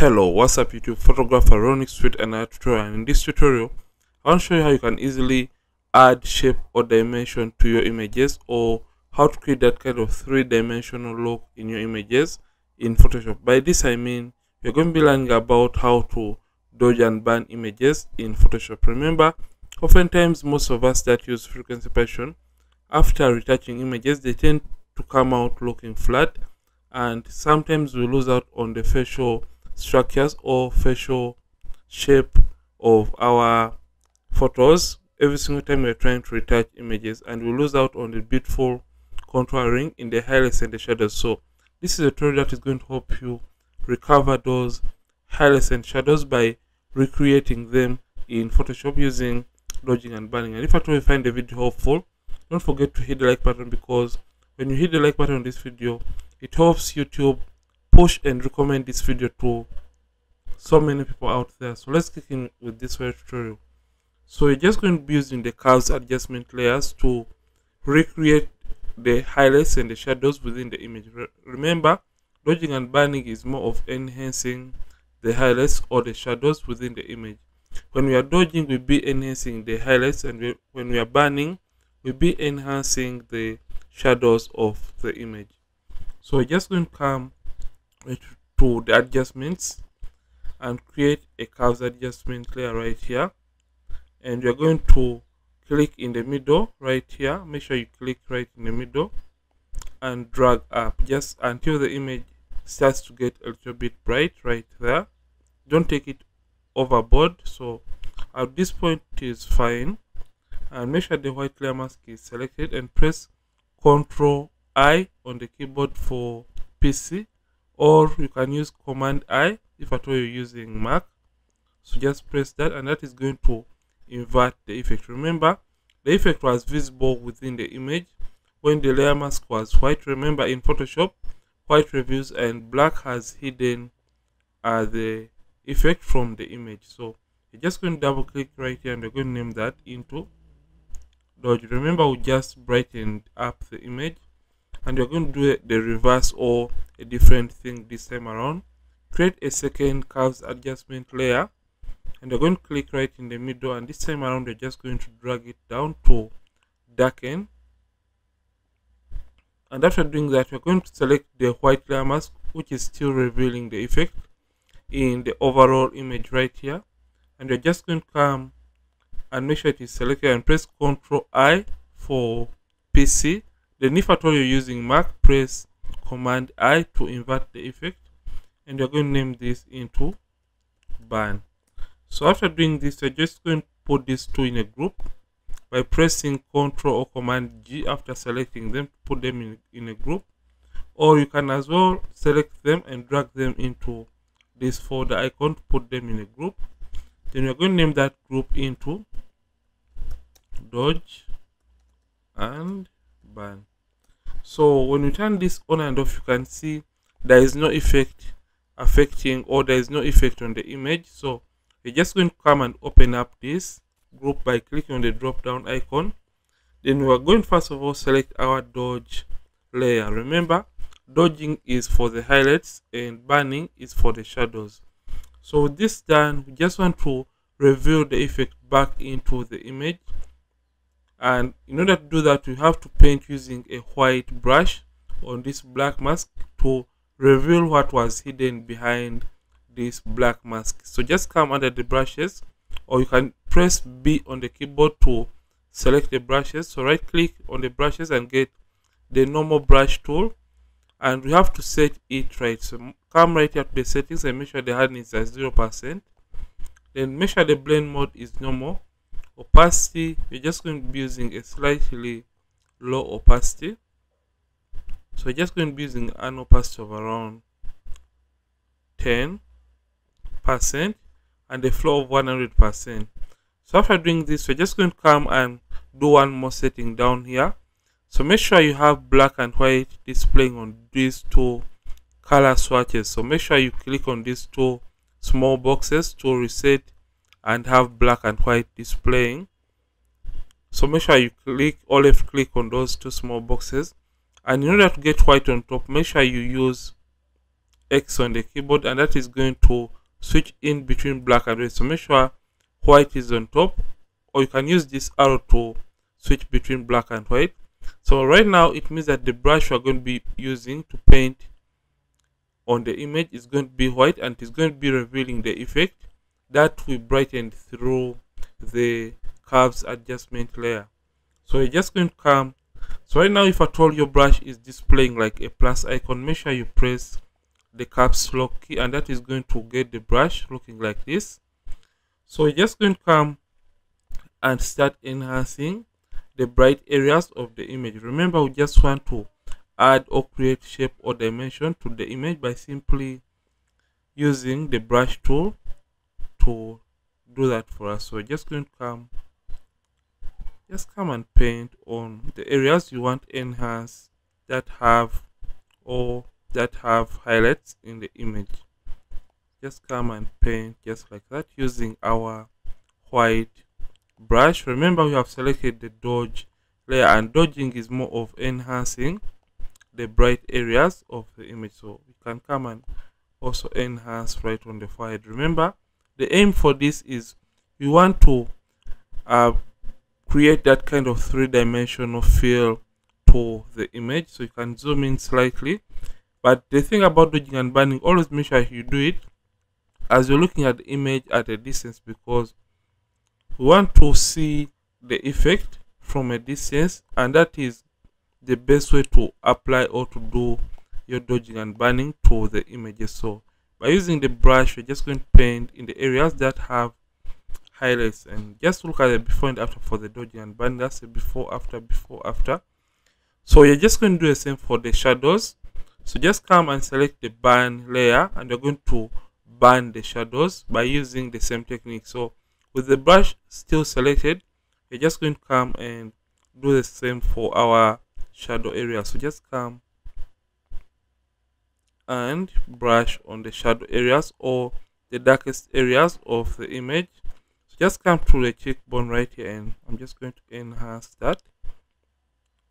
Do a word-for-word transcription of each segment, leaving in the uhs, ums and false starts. Hello, what's up YouTube? Photographer Ronnix with another tutorial, and in this tutorial I want to show you how you can easily add shape or dimension to your images, or how to create that kind of three-dimensional look in your images in Photoshop. By this I mean you're going to be learning about how to dodge and burn images in Photoshop. Remember, oftentimes most of us that use frequency patching, after retouching images they tend to come out looking flat, and sometimes we lose out on the facial structures or facial shape of our photos every single time we're trying to retouch images, and we lose out on the beautiful contouring in the highlights and the shadows. So this is a tutorial that is going to help you recover those highlights and shadows by recreating them in Photoshop using dodging and burning. And if at all you find the video helpful, don't forget to hit the like button, because when you hit the like button on this video, it helps YouTube push and recommend this video to so many people out there. So let's kick in with this tutorial. So you're just going to be using the curves adjustment layers to recreate the highlights and the shadows within the image. Remember, dodging and burning is more of enhancing the highlights or the shadows within the image. When we are dodging, we'll be enhancing the highlights, and we, when we are burning, we'll be enhancing the shadows of the image. So we're just going to come to the adjustments and create a curves adjustment layer right here, and you're going to click in the middle right here. Make sure you click right in the middle and drag up just until the image starts to get a little bit bright right there. Don't take it overboard, so at this point it is fine. And make sure the white layer mask is selected and press control I on the keyboard for P C, or you can use command I if at all you're using Mac. So just press that, and that is going to invert the effect. Remember, the effect was visible within the image when the layer mask was white. Remember, in Photoshop, white reveals and black has hidden uh, the effect from the image. So you're just going to double click right here, and we're going to name that into dodge. Remember, we just brightened up the image, and you're going to do the reverse or a different thing this time around. Create a second curves adjustment layer, and you're going to click right in the middle, and this time around you're just going to drag it down to darken. And after doing that, you're going to select the white layer mask, which is still revealing the effect in the overall image right here, and you're just going to come and make sure it is selected and press control I for P C. Then if at all you're using Mac, press command I to invert the effect, and you're going to name this into burn. So after doing this, you're just going to put these two in a group by pressing Ctrl or command G after selecting them to put them in, in a group, or you can as well select them and drag them into this folder icon to put them in a group. Then you're going to name that group into dodge and burn. So when you turn this on and off, you can see there is no effect affecting, or there is no effect on the image. So you're just going to come and open up this group by clicking on the drop down icon. Then we are going to first of all select our dodge layer. Remember, dodging is for the highlights and burning is for the shadows. So with this done, we just want to reveal the effect back into the image, and in order to do that, we have to paint using a white brush on this black mask to reveal what was hidden behind this black mask. So just come under the brushes, or you can press B on the keyboard to select the brushes. So right click on the brushes and get the normal brush tool, and we have to set it right. So come right here to the settings and make sure the hardness is zero percent. Then make sure the blend mode is normal. Opacity, we're just going to be using a slightly low opacity. So we're just going to be using an opacity of around ten percent and a flow of one hundred percent. So after doing this, we're just going to come and do one more setting down here. So make sure you have black and white displaying on these two color swatches. So make sure you click on these two small boxes to reset and have black and white displaying. So make sure you click or left click on those two small boxes, and in order to get white on top, make sure you use X on the keyboard, and that is going to switch in between black and white. So make sure white is on top, or you can use this arrow to switch between black and white. So right now it means that the brush we're going to be using to paint on the image is going to be white, and it's going to be revealing the effect that we brightened through the curves adjustment layer. So you're just going to come. So right now, if at all your brush is displaying like a plus icon, make sure you press the caps lock key, and that is going to get the brush looking like this. So you're just going to come and start enhancing the bright areas of the image. Remember, we just want to add or create shape or dimension to the image by simply using the brush tool to do that for us. So we're just going to come just come and paint on the areas you want to enhance that have or that have highlights in the image. Just come and paint just like that using our white brush. Remember, we have selected the dodge layer, and dodging is more of enhancing the bright areas of the image. So you can come and also enhance right on the forehead. Remember, the aim for this is you want to uh, create that kind of three-dimensional feel to the image. So you can zoom in slightly, but the thing about dodging and burning, always make sure you do it as you're looking at the image at a distance, because we want to see the effect from a distance, and that is the best way to apply or to do your dodging and burning to the images. So by using the brush, we're just going to paint in the areas that have highlights, and just look at the before and after for the dodging and burning. That's a before, after, before, after. So you're just going to do the same for the shadows. So just come and select the burn layer, and you're going to burn the shadows by using the same technique. So with the brush still selected, we're just going to come and do the same for our shadow area. So just come and brush on the shadow areas or the darkest areas of the image. So just come through the cheekbone right here, and I'm just going to enhance that.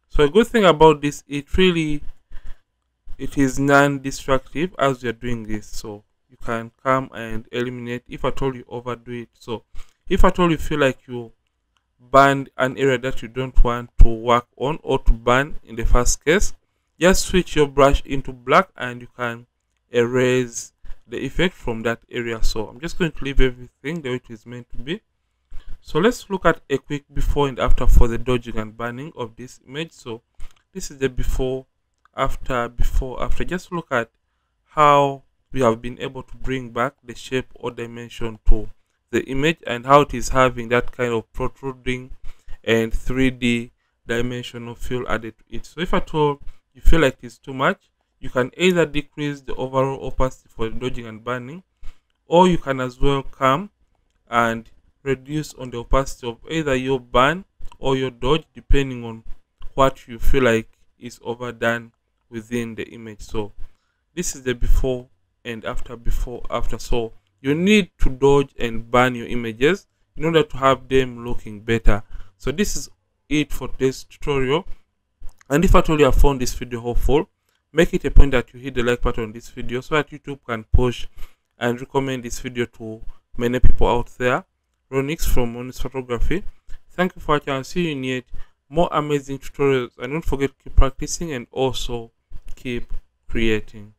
So a good thing about this, it really it is non-destructive as you're doing this, so you can come and eliminate if at all you overdo it. So if at all you feel like you burned an area that you don't want to work on or to burn in the first case, just switch your brush into black and you can erase the effect from that area. So I'm just going to leave everything the way it is meant to be. So let's look at a quick before and after for the dodging and burning of this image. So this is the before, after, before, after. Just look at how we have been able to bring back the shape or dimension to the image, and how it is having that kind of protruding and three D dimensional feel added to it. So if at all you feel like it's too much, you can either decrease the overall opacity for dodging and burning, or you can as well come and reduce on the opacity of either your burn or your dodge, depending on what you feel like is overdone within the image. So this is the before and after, before, after. So you need to dodge and burn your images in order to have them looking better. So this is it for this tutorial, and if at all you have found this video helpful, make it a point that you hit the like button on this video so that YouTube can push and recommend this video to many people out there. Ronnix from Ronnix Photography. Thank you for watching, and see you in yet more amazing tutorials. And don't forget to keep practicing and also keep creating.